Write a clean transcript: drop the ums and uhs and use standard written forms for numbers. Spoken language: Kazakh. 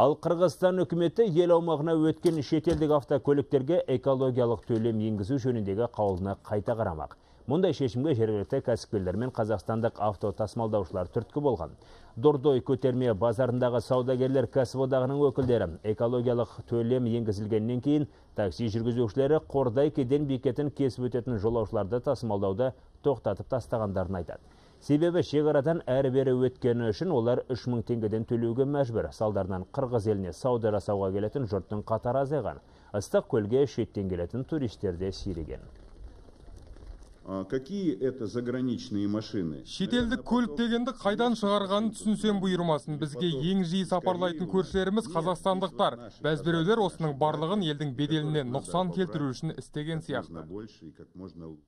Ал Қырғызстан үкіметі ел аумағына өткен шетелдік автокөліктерге экологиялық төлем енгізу жөніндегі қаулыны қайта қарамақ. Мұндай шешімге жергілікті кәсіпкерлер мен қазақстандық автотасымалдаушылар түрткі болған. Дордой көтерме базарындағы саудагерлер кәсіподағының өкілдері экологиялық төлем енгізілгеннен кейін такси жүргізушілері қордай кеден бекетін кесіп өтетін жолаушыларды тасымалдауды тоқтатып тастағандарын айтады. Себебі шекарадан әрі-бері өткені үшін олар 3000 теңгеден төлеуге мәжбүр. Салдарынан Қырғыз еліне сауда жасауға келетін жұрттың қатары азайған. Ыстық көлге шеттен келетін туристер де сиреген. Какие это заграничные машины? Шетелдік көлік дегенді қайдан шығарғанын түсінсем бұйырмасын. Бізге ең жиі сапарлайтын көршілеріміз қазақстандықтар. Бәзбіреулер осының барлығын елдің беделіне нұқсан келтіру үшін істеген сияқты.